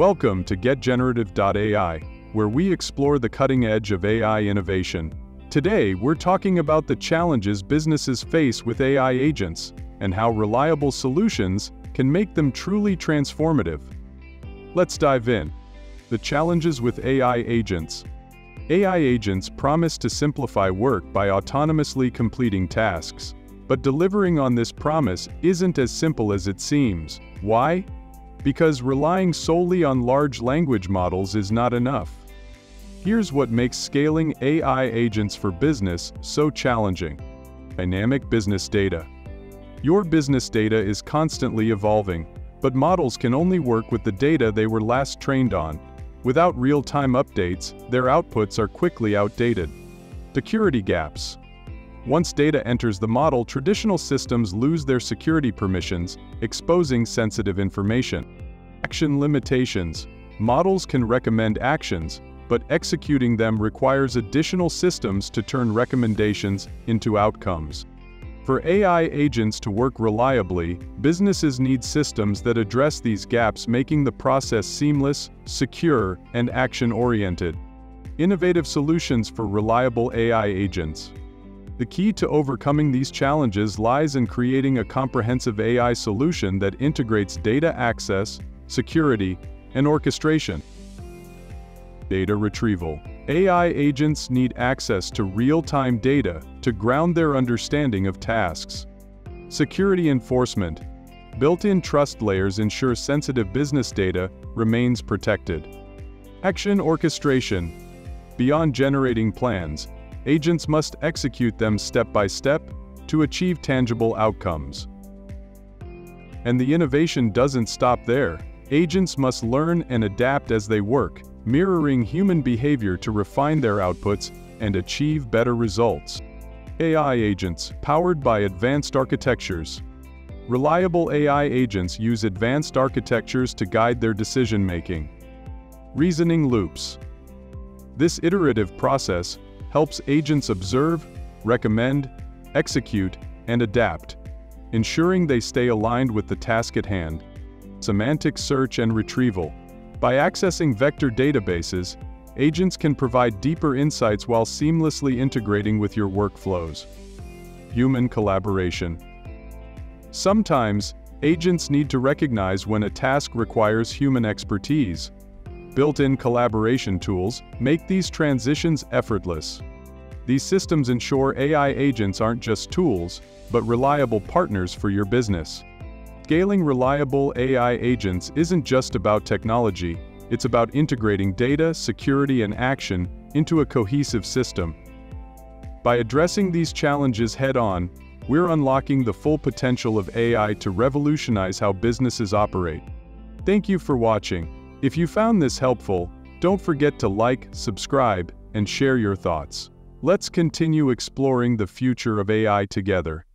Welcome to GetGenerative.ai, where we explore the cutting edge of AI innovation. Today, we're talking about the challenges businesses face with AI agents, and how reliable solutions can make them truly transformative. Let's dive in. The challenges with AI agents. AI agents promise to simplify work by autonomously completing tasks, but delivering on this promise isn't as simple as it seems. Why? Because relying solely on large language models is not enough. Here's what makes scaling AI agents for business so challenging. Dynamic business data. Your business data is constantly evolving, but models can only work with the data they were last trained on. Without real-time updates, their outputs are quickly outdated. Security gaps. Once data enters the model, traditional systems lose their security permissions, exposing sensitive information. Action limitations. Models can recommend actions, but executing them requires additional systems to turn recommendations into outcomes. For AI agents to work reliably, businesses need systems that address these gaps, making the process seamless, secure, and action-oriented. Innovative solutions for reliable AI agents. The key to overcoming these challenges lies in creating a comprehensive AI solution that integrates data access, security, and orchestration. Data retrieval. AI agents need access to real-time data to ground their understanding of tasks. Security enforcement. Built-in trust layers ensure sensitive business data remains protected. Action orchestration. Beyond generating plans, agents must execute them step by step to achieve tangible outcomes. And the innovation doesn't stop there. Agents must learn and adapt as they work, mirroring human behavior to refine their outputs and achieve better results. AI agents powered by advanced architectures. Reliable AI agents use advanced architectures to guide their decision-making. Reasoning loops. This iterative process helps agents observe, recommend, execute, and adapt, ensuring they stay aligned with the task at hand. Semantic search and retrieval. By accessing vector databases, agents can provide deeper insights while seamlessly integrating with your workflows. Human collaboration. Sometimes, agents need to recognize when a task requires human expertise. Built-in collaboration tools make these transitions effortless. These systems ensure AI agents aren't just tools, but reliable partners for your business. Scaling reliable AI agents isn't just about technology, it's about integrating data, security, and action into a cohesive system. By addressing these challenges head-on, we're unlocking the full potential of AI to revolutionize how businesses operate. Thank you for watching. If you found this helpful, don't forget to like, subscribe, and share your thoughts. Let's continue exploring the future of AI together.